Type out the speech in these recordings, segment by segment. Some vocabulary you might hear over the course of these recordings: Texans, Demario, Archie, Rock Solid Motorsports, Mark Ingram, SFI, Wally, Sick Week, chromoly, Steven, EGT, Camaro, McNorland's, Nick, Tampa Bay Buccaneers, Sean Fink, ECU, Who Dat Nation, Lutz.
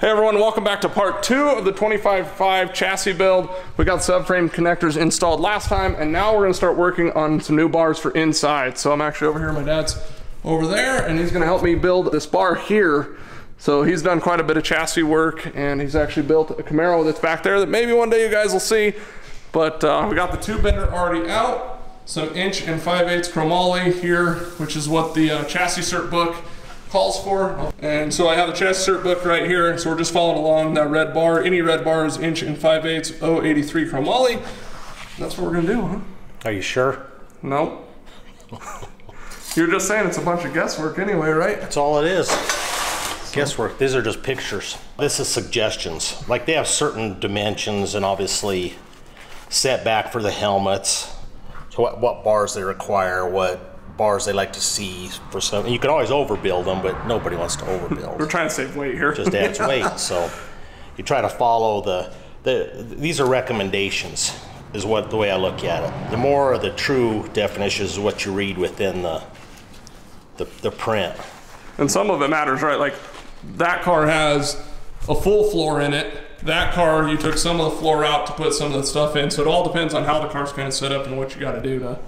Hey everyone, welcome back to part two of the 25.5 chassis build. We got subframe connectors installed last time, and now we're gonna start working on some new bars for inside. So I'm actually over here, my dad's over there, and he's gonna help me build this bar here. So he's done quite a bit of chassis work, and he's actually built a Camaro that's back there that maybe one day you guys will see. But we got the two bender already out, some 1 5/8" chromoly here, which is what the chassis cert book calls for. And so I have the chassis cert book right here, so we're just following along that red bar. Any red bar is 1 5/8" 083 chromoly. That's what we're gonna do, huh? Are you sure? No. You're just saying it's a bunch of guesswork anyway, right? That's all it is. So. Guesswork. These are just pictures. This is suggestions. Like they have certain dimensions and obviously setback for the helmets. So what bars they require, what bars they like to see for some. You can always overbuild them, but nobody wants to overbuild. We're trying to save weight here. Just adds weight, so you try to follow these are recommendations, is what the way I look at it. The more the true definitions is what you read within the print. And some of it matters, right? Like that car has a full floor in it. That car, you took some of the floor out to put some of the stuff in. So it all depends on how the car's kind of set up and what you got to do to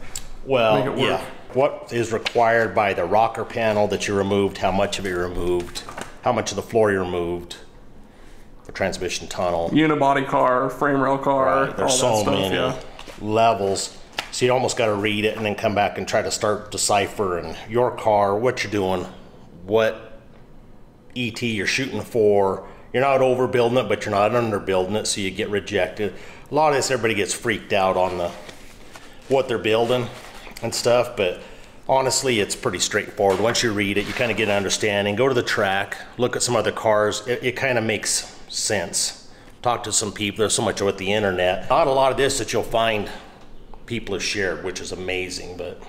make it work. Yeah. What is required by the rocker panel that you removed, how much of it you removed, how much of the floor you removed, the transmission tunnel. Unibody car, frame rail car, right. There's all that stuff, many levels. So you almost got to read it and then come back and try to start deciphering your car, what you're doing, what ET you're shooting for. You're not overbuilding it, but you're not underbuilding it, so you get rejected. A lot of this, everybody gets freaked out on what they're building and stuff, but honestly, it's pretty straightforward. Once you read it, you kind of get an understanding. Go to the track, look at some other cars. It kind of makes sense. Talk to some people. There's so much with the internet. Not a lot of this that you'll find people have shared, which is amazing, but.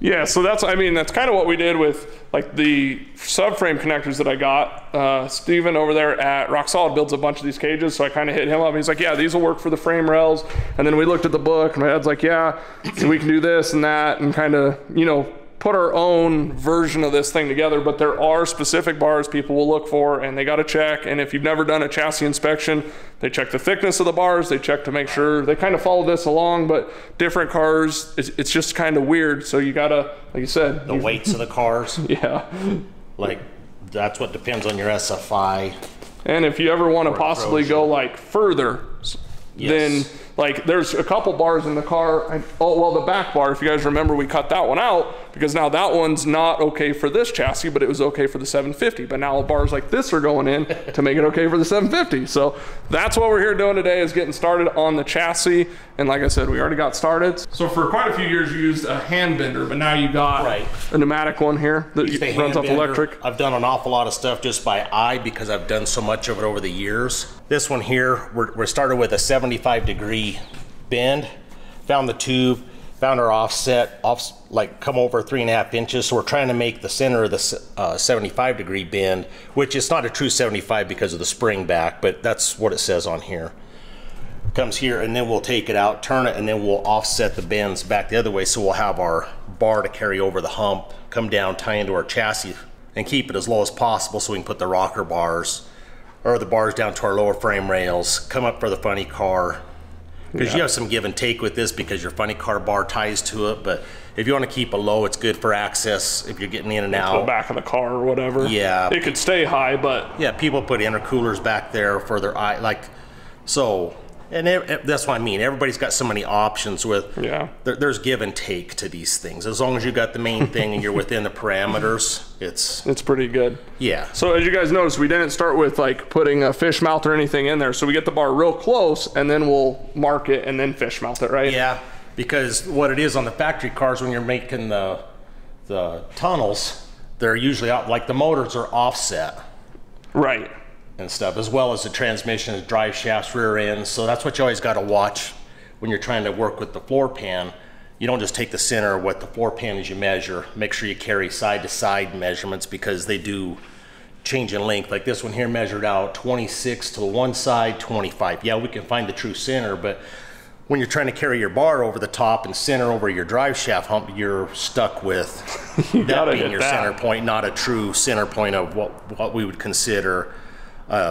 Yeah, so that's kind of what we did with like the subframe connectors that I got. Steven over there at Rock Solid builds a bunch of these cages, so I kind of hit him up. He's like, yeah, these will work for the frame rails. And then we looked at the book, and my dad's like, yeah, so we can do this and that, and kind of, you know, put our own version of this thing together. But there are specific bars people will look for, and they got to check. And if you've never done a chassis inspection, they check the thickness of the bars, they check to make sure they kind of follow this along. But different cars, it's just kind of weird, so you gotta, like you said, the weights of the cars. Yeah, like that's what depends on your SFI. And if you ever want to possibly go like further, yes. Then like there's a couple bars in the car. The back bar, if you guys remember, we cut that one out because now that one's not okay for this chassis, but it was okay for the 750. But now bars like this are going in to make it okay for the 750. So that's what we're here doing today, is getting started on the chassis. And like I said, we already got started. So for quite a few years you used a hand bender, but now you got a pneumatic one here that runs off electric. I've done an awful lot of stuff just by eye because I've done so much of it over the years. This one here, we're started with a 75-degree bend, found the tube, found our offset, like come over 3.5 inches. So we're trying to make the center of the 75-degree bend, which is not a true 75 because of the spring back, but that's what it says on here. Comes here, and then we'll take it out, turn it, and then we'll offset the bends back the other way. So we'll have our bar to carry over the hump, come down, tie into our chassis, and keep it as low as possible so we can put the rocker bars or the bars down to our lower frame rails, come up for the funny car. Because you have some give and take with this because your funny car bar ties to it, but if you want to keep it low, it's good for access if you're getting in and out. To the back of the car or whatever. Yeah. It could stay high, but. Yeah, people put intercoolers back there for their eye, like, so, and that's what I mean. Everybody's got so many options with, there's give and take to these things. As long as you got the main thing and you're within the parameters, it's pretty good. Yeah. So as you guys notice, we didn't start with like putting a fish mouth or anything in there. So we get the bar real close and then we'll mark it and then fish mouth it, right? Yeah, because what it is on the factory cars, when you're making the tunnels, they're usually out, like the motors are offset. Right. And stuff, as well as the transmission, the drive shafts, rear ends. So that's what you always got to watch when you're trying to work with the floor pan. You don't just take the center of what the floor pan is you measure. Make sure you carry side to side measurements because they do change in length. Like this one here measured out 26 to one side, 25. Yeah, we can find the true center, but when you're trying to carry your bar over the top and center over your drive shaft hump, you're stuck with that being your center point, not a true center point of what we would consider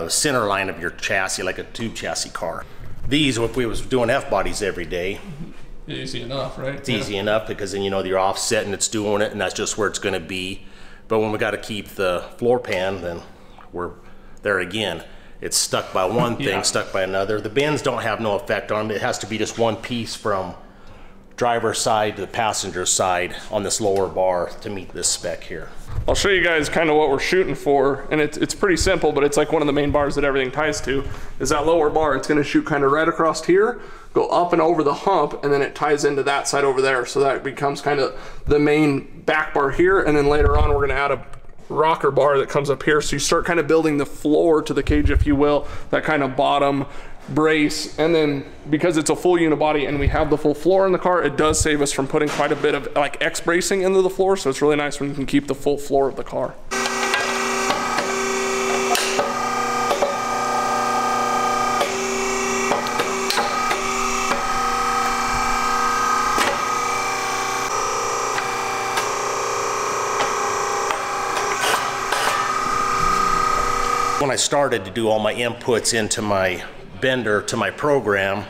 center line of your chassis, like a tube chassis car. These, if we was doing F-bodies every day, easy enough, right? It's easy enough, because then you know you're offset and it's doing it, and that's just where it's going to be. But when we got to keep the floor pan, then we're there again. It's stuck by one thing, stuck by another. The bends don't have no effect on them. It has to be just one piece from driver's side to the passenger side on this lower bar to meet this spec here. I'll show you guys kind of what we're shooting for, and it's pretty simple, but it's like one of the main bars that everything ties to is that lower bar. It's gonna shoot kind of right across here, go up and over the hump, and then it ties into that side over there. So that becomes kind of the main back bar here, and then later on we're gonna add a rocker bar that comes up here. So you start kind of building the floor to the cage, if you will, that kind of bottom brace. And then because it's a full unibody and we have the full floor in the car, it does save us from putting quite a bit of like X bracing into the floor. So it's really nice when you can keep the full floor of the car. When I started to do all my inputs into my bender to my program,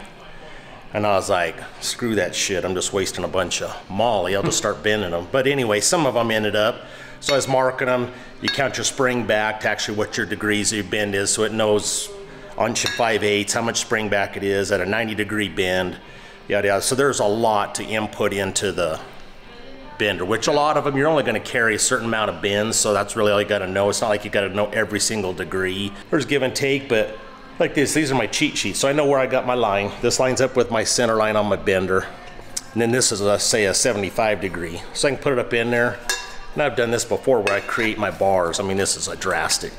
and I was like, screw that shit, I'm just wasting a bunch of molly, I'll just start bending them. But anyway, some of them ended up, so I was marking them. You count your spring back to actually what your degrees of your bend is, so it knows on your 5/8 how much spring back it is at a 90-degree bend, yada yada. So there's a lot to input into the bender, which a lot of them you're only going to carry a certain amount of bends, so that's really all you got to know. It's not like you got to know every single degree. There's give and take, but like this, these are my cheat sheets, so I know where I got my line. This lines up with my center line on my bender. And then this is, say, a 75 degree. So I can put it up in there. And I've done this before where I create my bars. I mean, this is a drastic.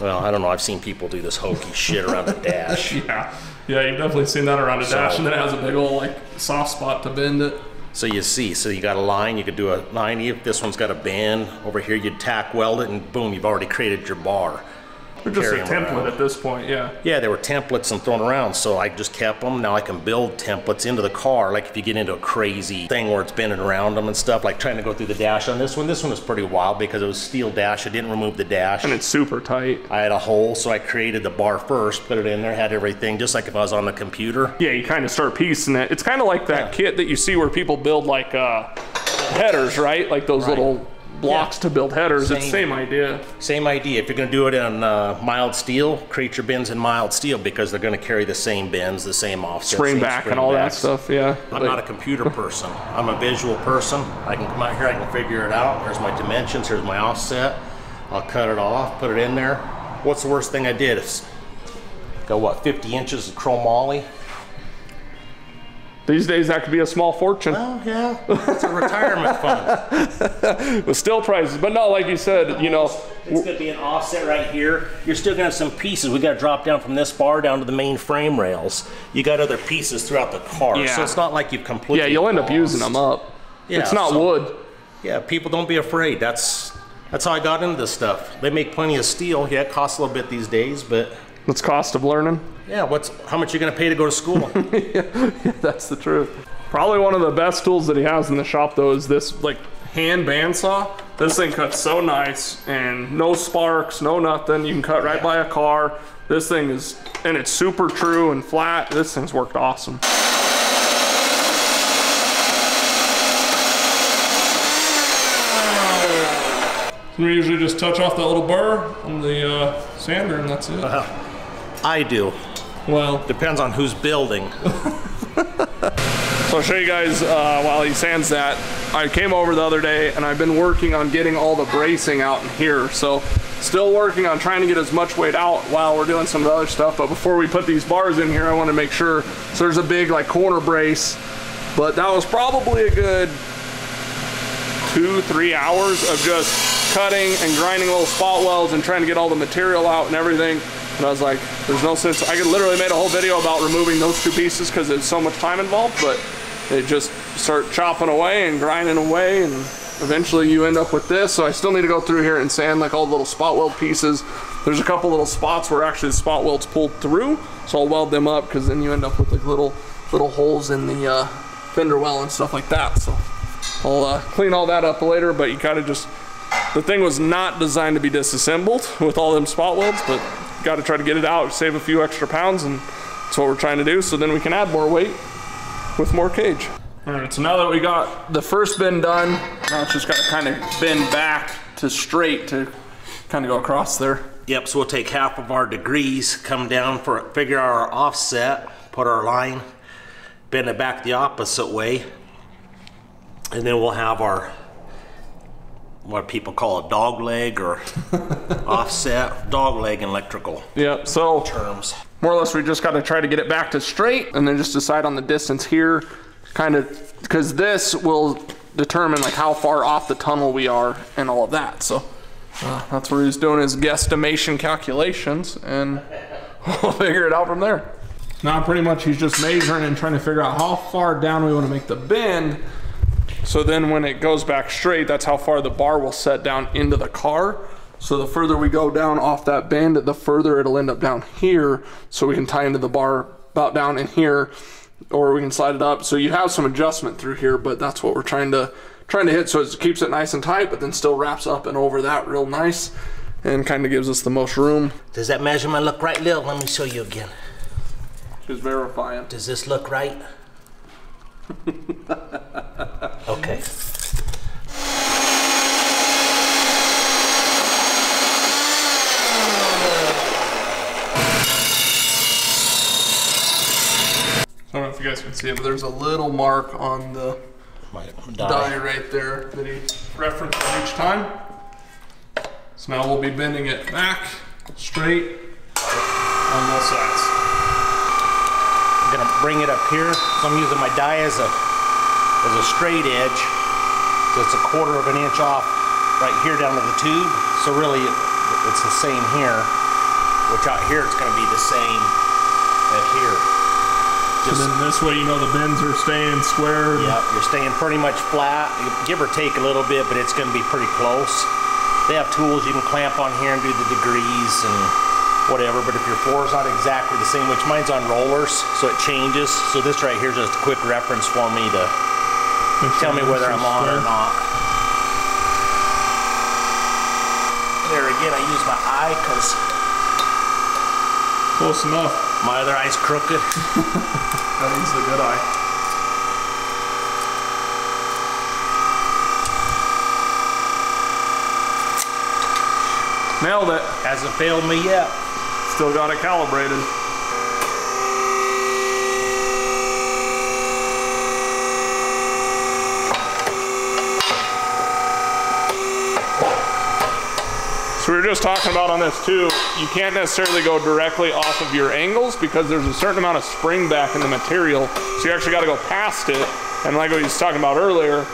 Well, I don't know, I've seen people do this hokey shit around the dash. Yeah, you've definitely seen that around a dash, and then it has a big old, like, soft spot to bend it. So you see, so you got a line, you could do a 90. If this one's got a bend over here, you'd tack weld it, and boom, you've already created your bar. They're just a template around at this point, yeah. Yeah, there were templates and thrown around, so I just kept them. Now I can build templates into the car, like if you get into a crazy thing where it's bending around them and stuff, like trying to go through the dash on this one. This one was pretty wild because it was steel dash. I didn't remove the dash. And it's super tight. I had a hole, so I created the bar first, put it in there, had everything, just like if I was on the computer. Yeah, you kind of start piecing it. It's kind of like that kit that you see where people build like headers, right? Like those little blocks to build headers. It's the same idea. Same idea. If you're going to do it in mild steel, create your bends in mild steel because they're going to carry the same bends, the same offset, spring back and all that stuff. Yeah. I'm not a computer person. I'm a visual person. I can come out here, I can figure it out. Here's my dimensions, here's my offset. I'll cut it off, put it in there. What's the worst thing I did is go, what, 50 inches of chromoly? These days, that could be a small fortune. Well, yeah, it's a retirement fund. With steel prices, but no, like you said, you know. It's gonna be an offset right here. You're still gonna have some pieces. We gotta drop down from this bar down to the main frame rails. You got other pieces throughout the car, so it's not like you've completely you'll end up using them up. Yeah, it's not wood. Yeah, people, don't be afraid. That's how I got into this stuff. They make plenty of steel. Yeah, it costs a little bit these days, but. What's cost of learning? Yeah, how much you gonna pay to go to school? Yeah, that's the truth. Probably one of the best tools that he has in the shop though is this like hand bandsaw. This thing cuts so nice and no sparks, no nothing. You can cut right by a car. This thing is, and it's super true and flat. This thing's worked awesome. We usually just touch off that little burr on the sander and that's it. I do. Well, depends on who's building. So I'll show you guys while he sands that. I came over the other day and I've been working on getting all the bracing out in here. So still working on trying to get as much weight out while we're doing some of the other stuff. But before we put these bars in here, I want to make sure. So there's a big like corner brace, but that was probably a good 2-3 hours of just cutting and grinding little spot welds and trying to get all the material out and everything. And I was like, there's no sense. I could literally made a whole video about removing those two pieces because there's so much time involved, but they just start chopping away and grinding away, and eventually you end up with this. So I still need to go through here and sand like all the little spot weld pieces. There's a couple little spots where actually the spot welds pulled through, so I'll weld them up because then you end up with like little holes in the fender well and stuff like that. So I'll clean all that up later, but you kind of just, the thing was not designed to be disassembled with all them spot welds, but got to try to get it out, save a few extra pounds, and that's what we're trying to do, so then we can add more weight with more cage. All right, so now that we got the first bend done, now it's just got to kind of bend back to straight to kind of go across there. Yep, so we'll take half of our degrees, come down, figure out our offset, put our line, bend it back the opposite way, and then we'll have our, what people call a dog leg or offset, dog leg in electrical. Yep, so terms. More or less we just got to try to get it back to straight and then just decide on the distance here, kind of, because this will determine like how far off the tunnel we are and all of that. So that's where he's doing his guesstimation calculations, and we'll figure it out from there. Now pretty much he's just measuring and trying to figure out how far down we want to make the bend. So then when it goes back straight, that's how far the bar will set down into the car. So the further we go down off that bend, the further it'll end up down here. So we can tie into the bar about down in here, or we can slide it up. So you have some adjustment through here, but that's what we're trying to hit. So it keeps it nice and tight, but then still wraps up and over that real nice and kind of gives us the most room. Does that measurement look right, Lil? Let me show you again. Just verifying. Does this look right? Okay. I don't know if you guys can see it, but there's a little mark on the die right there that he referenced each time. So now we'll be bending it back straight on both sides. I'm gonna bring it up here, so I'm using my die as a straight edge, so it's a quarter of an inch off right here down to the tube, so really it's the same here, which out here it's gonna be the same at here. Just, and then this way, you know, the bends are staying square. Yep, you're staying pretty much flat, give or take a little bit, but it's gonna be pretty close. They have tools you can clamp on here and do the degrees and whatever, but if your floor is not exactly the same, which mine's on rollers, so it changes. So this right here is just a quick reference for me to tell me whether I'm on or not. There again, I use my eye because close enough. My other eye's crooked. That is the good eye. Nailed it. Hasn't failed me yet. Still got it calibrated. So we were just talking about on this too, you can't necessarily go directly off of your angles because there's a certain amount of spring back in the material. So you actually got to go past it. And like what he was talking about earlier,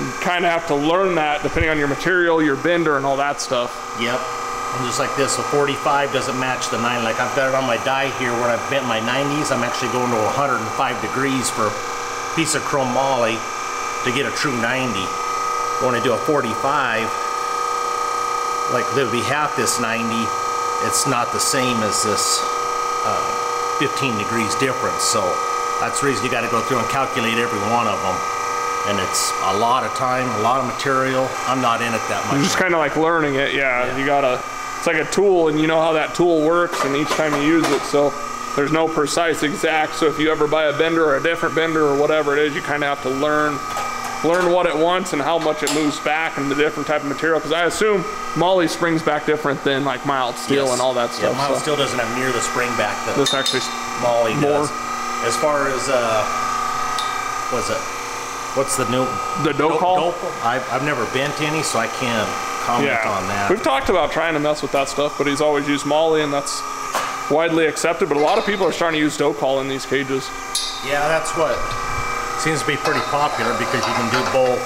you kind of have to learn that depending on your material, your bender, and all that stuff. Yep. And just like this, a 45 doesn't match the 9. Like I've got it on my die here where I've bent my 90s. I'm actually going to 105 degrees for a piece of chromoly to get a true 90. When I do a 45, like there would be half this 90. It's not the same as this 15 degrees difference. So that's the reason you got to go through and calculate every one of them. And it's a lot of time, a lot of material. I'm not in it that much. You're just kind of like learning it, yeah. You gotta, it's like a tool and you know how that tool works and each time you use it, so there's no precise exact. So if you ever buy a bender or a different bender or whatever it is, you kind of have to learn what it wants and how much it moves back and the different type of material. Because I assume moly springs back different than like mild steel. Yes. And all that stuff. Yeah, mild steel doesn't have near the spring back that this actually moly does. As far as, what's it? What's the new? The dope? I've never bent any, so I can't comment on that. We've talked about trying to mess with that stuff, but he's always used moly, and that's widely accepted. But a lot of people are starting to use dope call in these cages. Yeah, that's what seems to be pretty popular because you can do both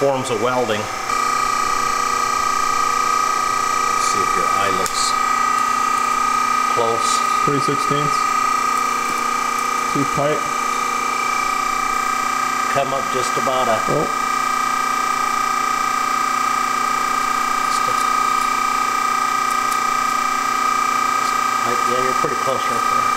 forms of welding. Let's see if your eye looks close. 3/16. Too tight. Come up just about a. Oh. Yeah, you're pretty close right there.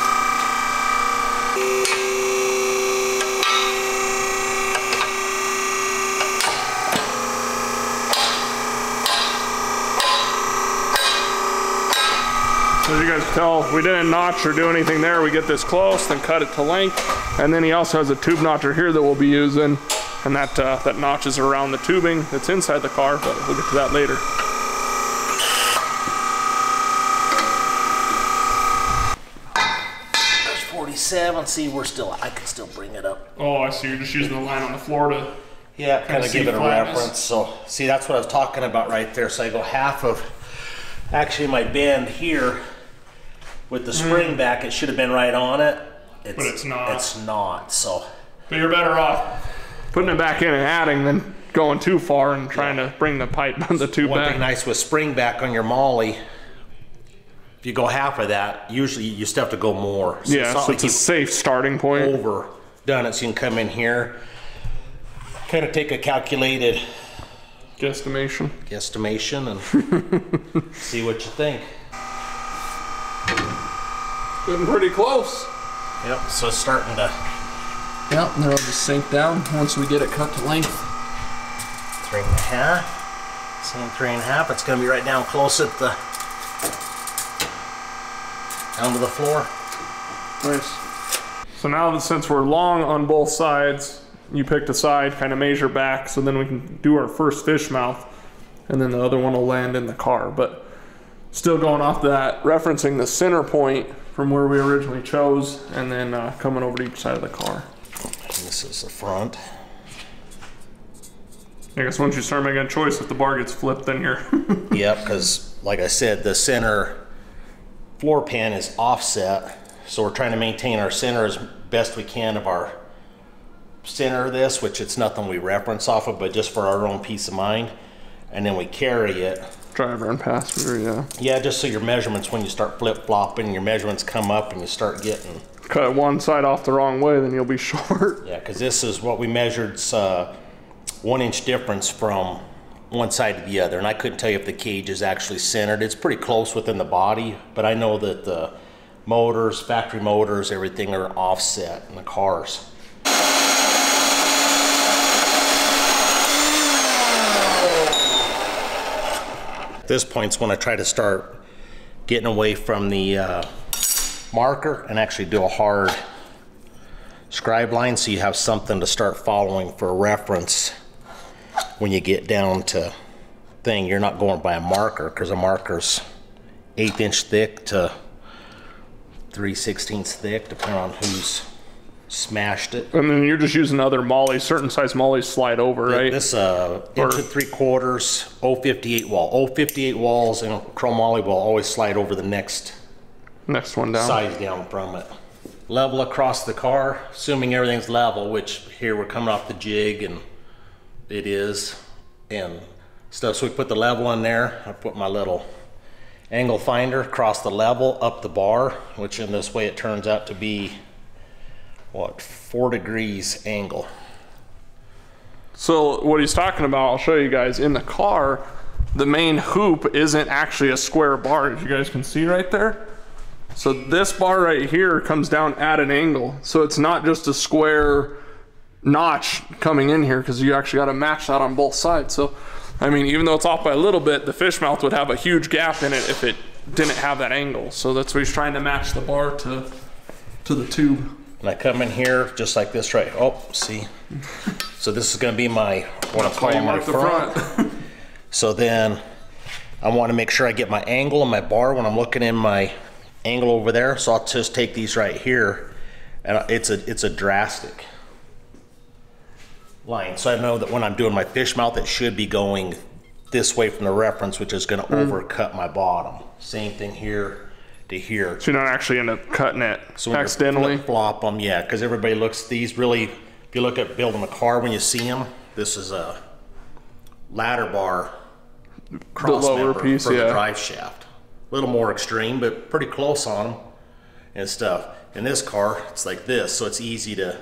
as you guys tell, we didn't notch or do anything there. We get this close, then cut it to length, and then he also has a tube notcher here that we'll be using, and that that notches around the tubing that's inside the car, but we'll get to that later. There's 47. See, we're still. I can still bring it up. Oh, I see. You're just using the line on the floor to. Yeah, kind of give it a reference. So, see, that's what I was talking about right there. So I go half of. Actually, my bend here with the spring back, it should have been right on it. But it's not. It's not. So. But you're better off putting it back in and adding than going too far and trying to bring the pipe on the tube back. One thing nice with spring back on your Molly, if you go half of that, usually you still have to go more. So yeah, so it's a safe starting point. Overdone it, so you can come in here, kind of take a calculated guesstimation and see what you think. Getting pretty close. Yep, so it's starting to. Yep, and it'll just sink down once we get it cut to length. 3.5. Same 3.5. It's going to be right down close at the. Down to the floor. Nice. So now that since we're long on both sides, you pick the side, kind of measure back, so then we can do our first fish mouth, and then the other one will land in the car. But still going off that, referencing the center point from where we originally chose, and then coming over to each side of the car. This is the front. I guess once you start making a choice, if the bar gets flipped, then you're... Yep, because like I said, the center floor pan is offset, so we're trying to maintain our center as best we can of our center of this, which it's nothing we reference off of, but just for our own peace of mind. And then we carry it. Driver and passenger, yeah. Yeah, just so your measurements, when you start flip-flopping, your measurements come up and you start getting... Cut one side off the wrong way, then you'll be short. Yeah, because this is what we measured, 1 inch difference from one side to the other. And I couldn't tell you if the cage is actually centered. It's pretty close within the body, but I know that the motors, factory motors, everything are offset in the cars. This point's when I try to start getting away from the marker and actually do a hard scribe line, so you have something to start following for reference when you get down to thing. You're not going by a marker, because a marker's 1/8 inch thick to 3/16 thick, depending on who's smashed it. And then you're just using other mollies, certain size mollies slide over, right? This inch and 3/4 058 wall. 058 walls and chrome molly will always slide over the next one down. Size down from it. Level across the car, assuming everything's level, which here we're coming off the jig and it is and stuff. So we put the level in there. I put my little angle finder across the level up the bar, which in this way it turns out to be what, 4 degrees angle. So what he's talking about, I'll show you guys in the car, the main hoop isn't actually a square bar, as you guys can see right there. So this bar right here comes down at an angle. So it's not just a square notch coming in here, because you actually got to match that on both sides. So, I mean, even though it's off by a little bit, the fish mouth would have a huge gap in it if it didn't have that angle. So that's what he's trying to match the bar to the tube. And I come in here just like this, right? Oh, see? So this is going to be my, what I'm calling my front. So then I want to make sure I get my angle and my bar when I'm looking in my angle over there. So I'll just take these right here, and it's a drastic line. So I know that when I'm doing my fish mouth, it should be going this way from the reference, which is going to overcut my bottom. Same thing here. To here, so you don't actually end up cutting it so accidentally. Flop them, yeah, because everybody looks these really. If you look at building a car, when you see them, this is a ladder bar cross the lower piece, for the drive shaft. A little more extreme, but pretty close on them and stuff. In this car, it's like this, so it's easy to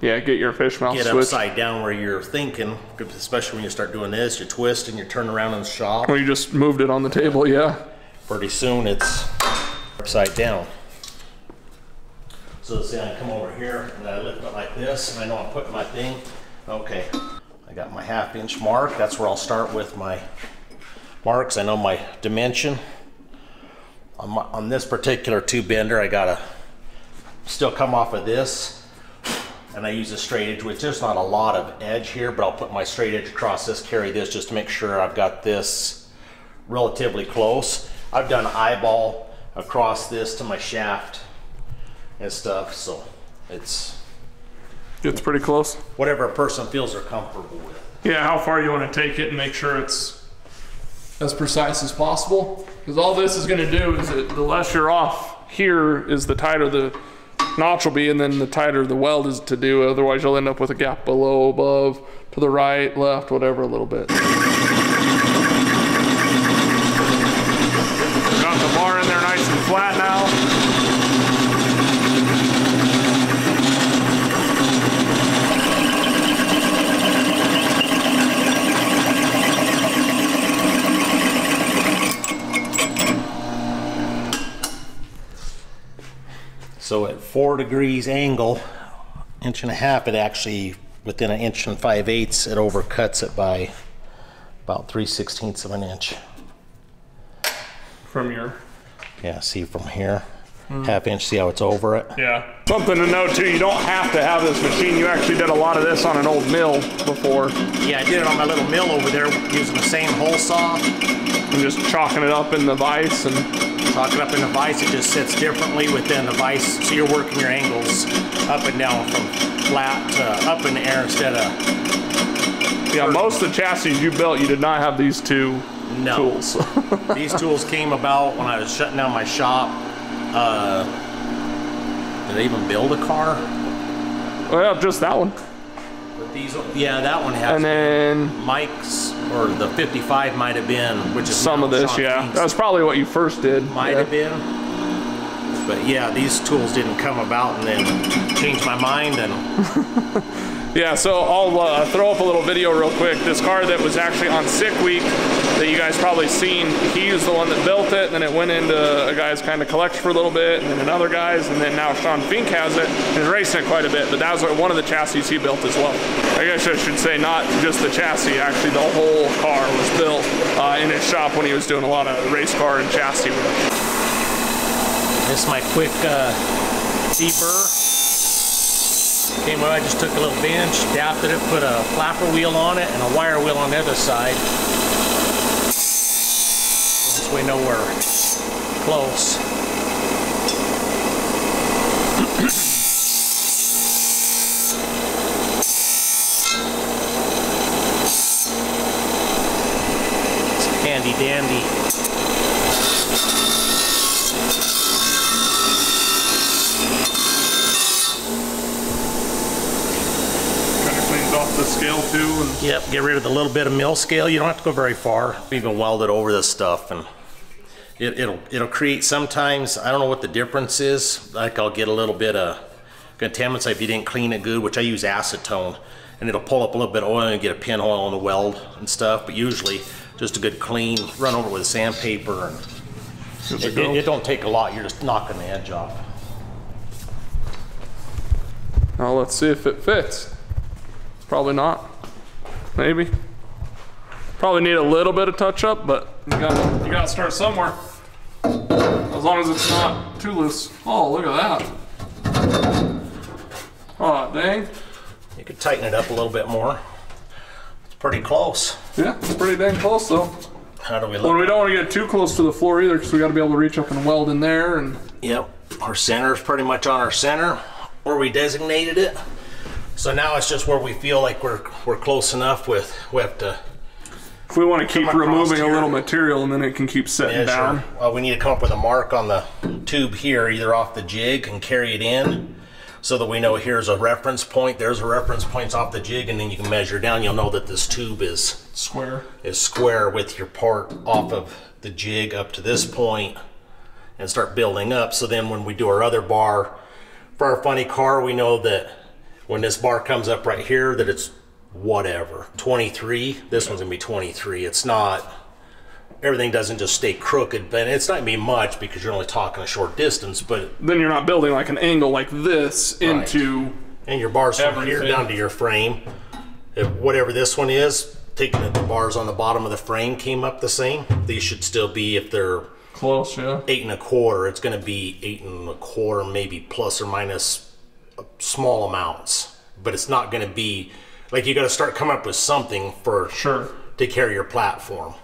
get your fish mouth switch upside down where you're thinking, especially when you start doing this. You twist and you turn around in the shop. Well, you just moved it on the table, yeah. Pretty soon it's upside down. So see, I come over here and I lift it like this, and I know I'm putting my thing. Okay, I got my 1/2 inch mark. That's where I'll start with my marks. I know my dimension. On this particular two bender, I gotta still come off of this, and I use a straight edge, which there's not a lot of edge here, but I'll put my straight edge across this, carry this, just to make sure I've got this relatively close. I've done eyeball across this to my shaft and stuff, so it's pretty close. Whatever a person feels they're comfortable with. Yeah, how far you want to take it and make sure it's as precise as possible. Because all this is going to do is that the less you're off here is the tighter the notch will be, and then the tighter the weld is to do. Otherwise, you'll end up with a gap below, above, to the right, left, whatever, a little bit. Got the bar in there nice and flat now. So at 4 degrees angle, 1.5 inches, it actually, within 1 5/8 inches, it overcuts it by about 3/16 of an inch. From your? Yeah, see from here, half inch, see how it's over it? Yeah. Something to note too, you don't have to have this machine. You actually did a lot of this on an old mill before. Yeah, I did it on my little mill over there using the same hole saw. I'm just chalking it up in the vise and... Lock it up in the vise, it just sits differently within the vise, so you're working your angles up and down from flat to up in the air instead of... Yeah, most of the chassis you built, you did not have these two tools. These tools came about when I was shutting down my shop. Did I even build a car? Well, just that one. But these, yeah, that one has. And then Mike's or the 55 might have been, which is some of this, Sean Fink's. That was probably what you first did. Might have been, but yeah, these tools didn't come about, and then changed my mind and. Yeah, so I'll throw up a little video real quick. This car that was actually on Sick Week that you guys probably seen, he's the one that built it, and then it went into a guy's kind of collection for a little bit, and then another guy's, and then now Sean Fink has it, and is racing it quite a bit, but that was one of the chassis he built as well. I guess I should say not just the chassis, actually the whole car was built in his shop when he was doing a lot of race car and chassis work. This is my quick T-burr. Came where I just took a little bench, adapted it, put a flapper wheel on it and a wire wheel on the other side. This way nowhere close. It's handy dandy. The scale too, and yep, get rid of the little bit of mill scale. You don't have to go very far. You can weld it over this stuff, and it'll create sometimes. I don't know what the difference is. Like I'll get a little bit of contaminants if you didn't clean it good, which I use acetone, and it'll pull up a little bit of oil and get a pinhole on the weld and stuff. But usually, just a good clean, run over with sandpaper, and it don't take a lot. You're just knocking the edge off. Now let's see if it fits. Probably not. Maybe. Probably need a little bit of touch up, but you gotta start somewhere. As long as it's not too loose. Oh, look at that. Oh, dang. You could tighten it up a little bit more. It's pretty close. Yeah, it's pretty dang close though. How do we look? Well, we don't want to get too close to the floor either, because we gotta be able to reach up and weld in there. And yep, our center is pretty much on our center where we designated it. So now it's just where we feel like we're close enough with, we have to... If we want to keep removing a little material, and then it can keep setting down. Sure. Well, we need to come up with a mark on the tube here, either off the jig and carry it in, so that we know here's a reference point, there's a reference point off the jig, and then you can measure down. You'll know that this tube is square. Is square with your part off of the jig up to this point, and start building up. So then when we do our other bar, for our funny car, we know that when this bar comes up right here, that it's whatever, 23. This one's gonna be 23. It's not, everything doesn't just stay crooked, but it's not gonna be much because you're only talking a short distance, but. Then you're not building like an angle like this into. And your bars from here down to your frame. If whatever this one is, taking the bars on the bottom of the frame came up the same. These should still be, if they're Close, yeah. 8 1/4. It's going to be 8 1/4, maybe plus or minus small amounts. But it's not going to be like, you got to start coming up with something for sure to carry your platform.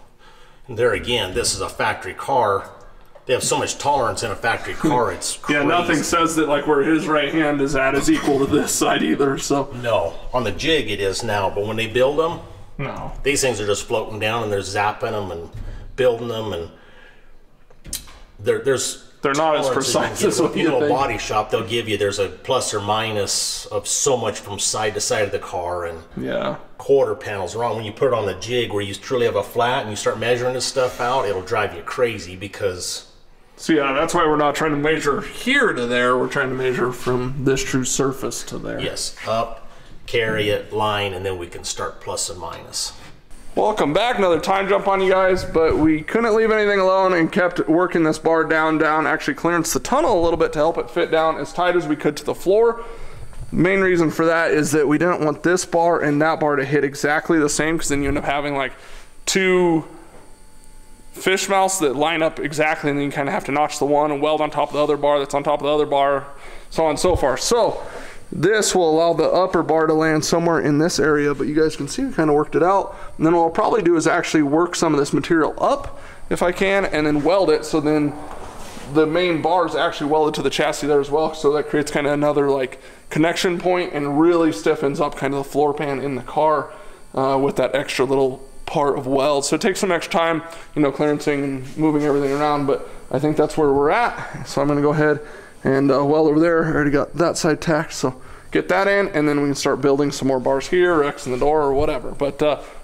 And there again, this is a factory car. They have so much tolerance in a factory car, it's crazy. Yeah, nothing says that like where his right hand is at is equal to this side either, so. No, on the jig it is now, but when they build them, no. These things are just floating down and they're zapping them and building them, and they're not as precise as what you think. A body shop, they'll give you, there's a plus or minus of so much from side to side of the car, and yeah, quarter panels wrong. When you put it on the jig where you truly have a flat and you start measuring this stuff out, it'll drive you crazy because... So yeah, that's why we're not trying to measure here to there. We're trying to measure from this true surface to there. Yes, up, carry it, line, and then we can start plus and minus. Welcome back, another time jump on you guys, but we couldn't leave anything alone and kept working this bar down, actually clearance the tunnel a little bit to help it fit down as tight as we could to the floor. Main reason for that is that we didn't want this bar and that bar to hit exactly the same, because then you end up having like two fish mouths that line up exactly, and then you kind of have to notch the one and weld on top of the other bar that's on top of the other bar, so on and so forth. So this will allow the upper bar to land somewhere in this area, but you guys can see we kind of worked it out. And then what I'll probably do is actually work some of this material up if I can, and then weld it, so then the main bar is actually welded to the chassis there as well, so that creates kind of another like connection point and really stiffens up kind of the floor pan in the car with that extra little part of weld. So it takes some extra time, you know, clearancing and moving everything around, but I think that's where we're at. So I'm going to go ahead and weld over there. I already got that side tacked, so get that in, and then we can start building some more bars here, or X in the door or whatever. But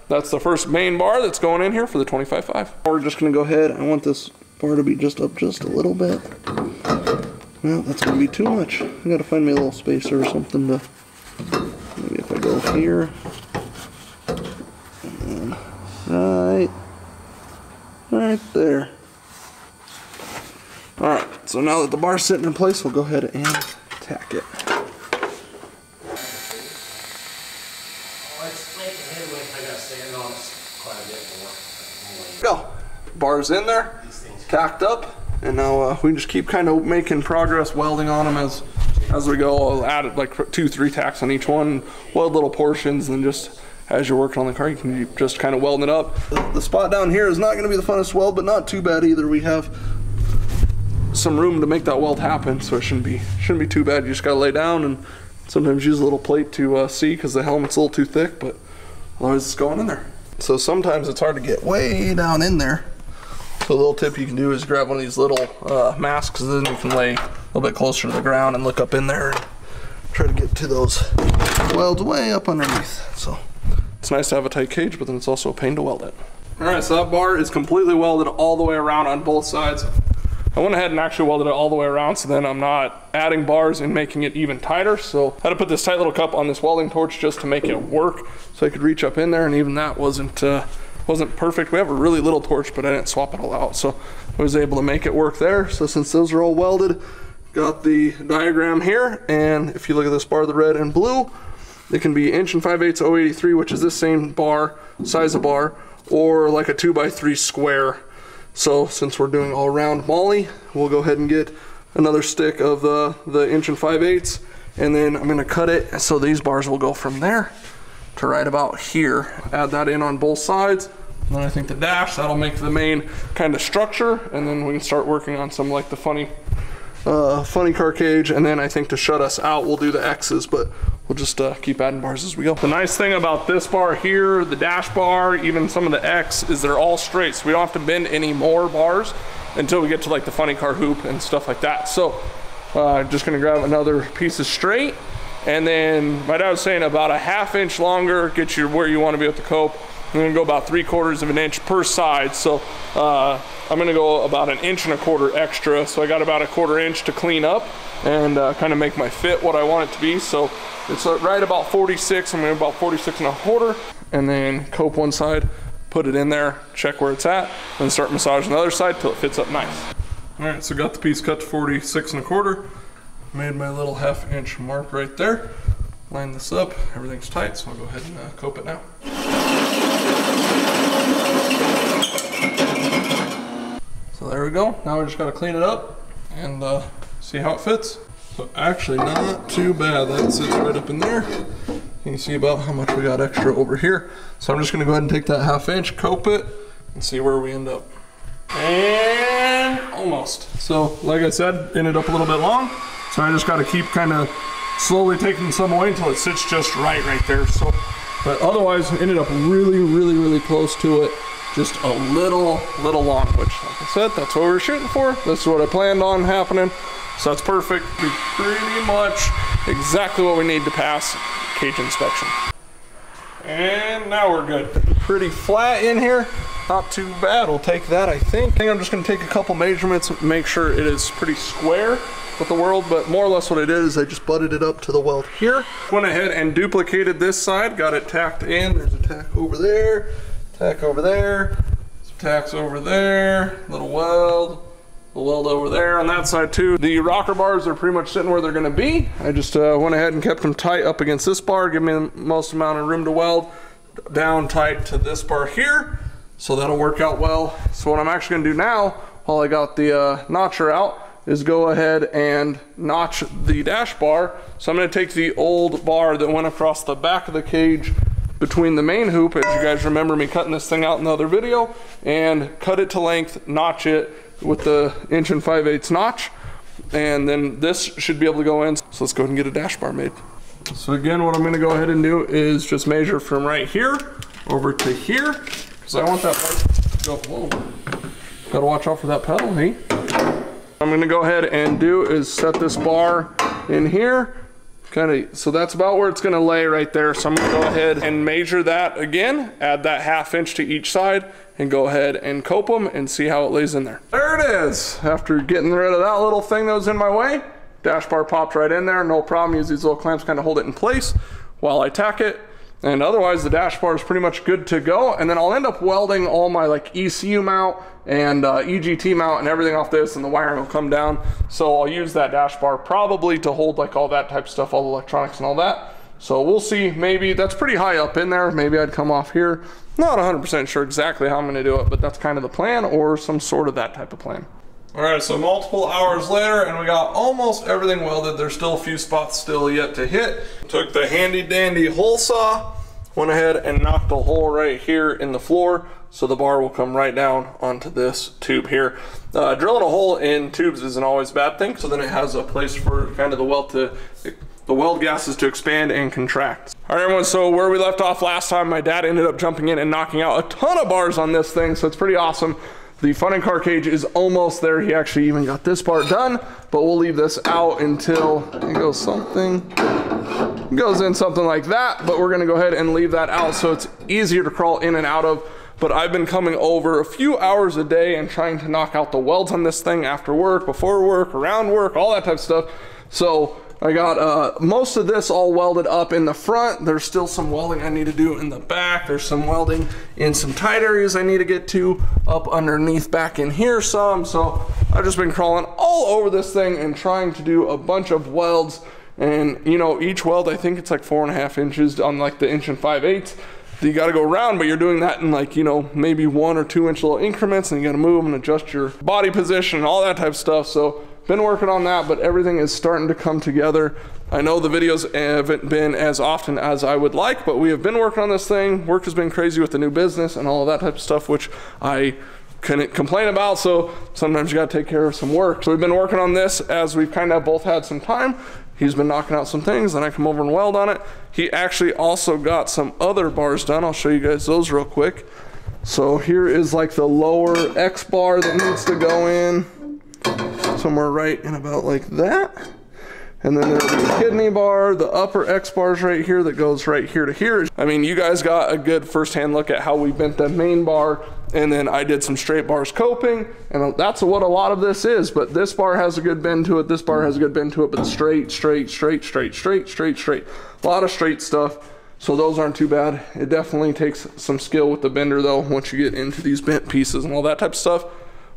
that's the first main bar that's going in here for the 25.5. We're just going to go ahead. I want this bar to be just up just a little bit. Well, that's going to be too much. I got to find me a little spacer or something to, maybe if I go here. Right there. All right, so now that the bar's sitting in place, we'll go ahead and tack it. Oh, it's making headway. I got sand on it quite a bit more. Go. Bar's in there, tacked up, and now we can just keep kind of making progress, welding on them as we go. I'll add like 2-3 tacks on each one, weld little portions, and just. As you're working on the car, you can just kind of welding it up. The spot down here is not going to be the funnest weld, but not too bad either. We have some room to make that weld happen, so it shouldn't be too bad. You just got to lay down and sometimes use a little plate to see, because the helmet's a little too thick, but otherwise it's going in there. So sometimes it's hard to get way down in there. So a little tip you can do is grab one of these little masks, and then you can lay a little bit closer to the ground and look up in there and try to get to those welds way up underneath. So. It's nice to have a tight cage, but then it's also a pain to weld it. All right, so that bar is completely welded all the way around on both sides. I went ahead and actually welded it all the way around, so then I'm not adding bars and making it even tighter. So I had to put this tight little cup on this welding torch just to make it work, so I could reach up in there, and even that wasn't perfect. We have a really little torch, but I didn't swap it all out, so I was able to make it work there. So since those are all welded, got the diagram here, and if you look at this bar, the red and blue, it can be 1 5/8 083, which is this same bar, size of bar, or like a 2x3 square. So since we're doing all round Wally, we'll go ahead and get another stick of the 1 5/8, and then I'm gonna cut it so these bars will go from there to right about here. Add that in on both sides. And then I think the dash, that'll make the main kind of structure, and then we can start working on some like the funny car cage, and then I think to shut us out, we'll do the X's, but we'll just keep adding bars as we go. The nice thing about this bar here, the dash bar, even some of the X, is they're all straight, so we don't have to bend any more bars until we get to like the funny car hoop and stuff like that. So just gonna grab another piece of straight, and then my dad was saying about a 1/2 inch longer gets you where you want to be with the cope. I'm gonna go about 3/4 of an inch per side, so I'm gonna go about 1 1/4 inches extra. So I got about 1/4 inch to clean up and kind of make my fit what I want it to be. So it's right about 46. I'm gonna about 46 1/4, and then cope one side, put it in there, check where it's at, and start massaging the other side till it fits up nice. All right, so got the piece cut to 46 1/4. Made my little 1/2 inch mark right there. Line this up. Everything's tight, so I'll go ahead and cope it now. So there There we go. Now we just gotta clean it up and see how it fits. So actually not too bad. That sits right up in there. You can see about how much we got extra over here. So I'm just gonna go ahead and take that half-inch, cope it, and see where we end up. And almost. So like I said, ended up a little bit long. So I just gotta keep kind of slowly taking some away until it sits just right there. So, but otherwise ended up really close to it. Just a little long, which like I said, that's what we were shooting for. That's what I planned on happening. So that's perfect. We pretty much exactly what we need to pass cage inspection. And now we're good. Pretty flat in here. Not too bad. We'll take that, I think. I think I'm just gonna take a couple measurements and make sure it is pretty square with the weld, but more or less what I did is I just butted it up to the weld here. Went ahead and duplicated this side, got it tacked in. There's a tack over there, tack over there, some tacks over there, little weld over there on that side too. The rocker bars are pretty much sitting where they're gonna be. I just went ahead and kept them tight up against this bar, give me the most amount of room to weld, down tight to this bar here. So that'll work out well. So what I'm actually gonna do now, while I got the notcher out, is go ahead and notch the dash bar. So I'm gonna take the old bar that went across the back of the cage between the main hoop, as you guys remember me cutting this thing out in the other video, and cut it to length, notch it with the 1 5/8" notch, and then this should be able to go in. So let's go ahead and get a dash bar made. So again, what I'm gonna go ahead and do is just measure from right here over to here, because I want that bar to go, whoa. Gotta watch out for that pedal, hey? I'm gonna go ahead and do is set this bar in here, kind of, so that's about where it's gonna lay right there. So I'm gonna go ahead and measure that again, add that half-inch to each side, and go ahead and cope them and see how it lays in there. There it is! After getting rid of that little thing that was in my way, dash bar popped right in there, no problem. Use these little clamps, kind of hold it in place while I tack it. And otherwise the dash bar is pretty much good to go. And then I'll end up welding all my like ECU mount and EGT mount and everything off this, and the wiring will come down. So I'll use that dash bar probably to hold like all that type of stuff, all the electronics and all that. So we'll see, maybe that's pretty high up in there. Maybe I'd come off here. Not 100% sure exactly how I'm gonna do it, but that's kind of the plan, or some sort of that type of plan. All right, so multiple hours later, and we got almost everything welded. There's still a few spots still yet to hit. Took the handy dandy hole saw, went ahead and knocked a hole right here in the floor, so the bar will come right down onto this tube here. Drilling a hole in tubes isn't always a bad thing, so then it has a place for kind of the weld gases to expand and contract. All right, everyone, so where we left off last time, my dad ended up jumping in and knocking out a ton of bars on this thing, so it's pretty awesome. The front end car cage is almost there. He actually even got this part done, but we'll leave this out until it goes something, it goes in something like that, but we're gonna go ahead and leave that out so it's easier to crawl in and out of. But I've been coming over a few hours a day and trying to knock out the welds on this thing after work, before work, around work, all that type of stuff. So I got most of this all welded up in the front. There's still some welding I need to do in the back. There's some welding in some tight areas I need to get to, up underneath back in here some. So I've just been crawling all over this thing and trying to do a bunch of welds. And you know, each weld, I think it's like 4.5 inches on like the 1 5/8". You gotta go around, but you're doing that in like, you know, maybe 1 or 2 inch little increments, and you gotta move and adjust your body position and all that type of stuff. So been working on that, but everything is starting to come together. I know the videos haven't been as often as I would like, but we have been working on this thing. Work has been crazy with the new business and all of that type of stuff, which I couldn't complain about. So sometimes you gotta take care of some work. So we've been working on this as we've kind of both had some time. He's been knocking out some things, then I come over and weld on it. He actually also got some other bars done. I'll show you guys those real quick. So here is like the lower X bar that needs to go in. Somewhere right in about like that. And then there'll be the kidney bar, the upper X bars right here that goes right here to here. I mean, you guys got a good first-hand look at how we bent that main bar, and then I did some straight bars coping, and that's what a lot of this is. But this bar has a good bend to it, this bar has a good bend to it, but straight. A lot of straight stuff, so those aren't too bad. It definitely takes some skill with the bender though, once you get into these bent pieces and all that type of stuff.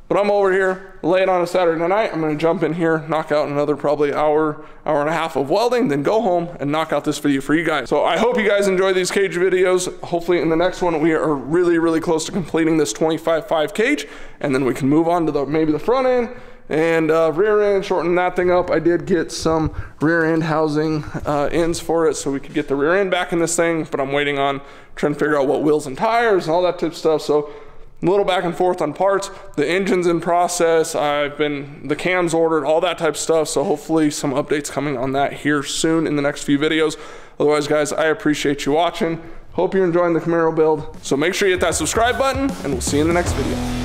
But I'm over here late on a Saturday night. I'm going to jump in here, knock out another probably hour and a half of welding, then go home and knock out this video for you guys. So I hope you guys enjoy these cage videos. Hopefully in the next one, we are really, really close to completing this 25.5 cage, and then we can move on to the maybe the front end and rear end, shorten that thing up. I did get some rear end housing ends for it so we could get the rear end back in this thing, but I'm waiting on trying to figure out what wheels and tires and all that type of stuff. So a little back and forth on parts. The engine's in process. The cams ordered, all that type of stuff. So hopefully some updates coming on that here soon in the next few videos. Otherwise, guys, I appreciate you watching. Hope you're enjoying the Camaro build. So make sure you hit that subscribe button, and we'll see you in the next video.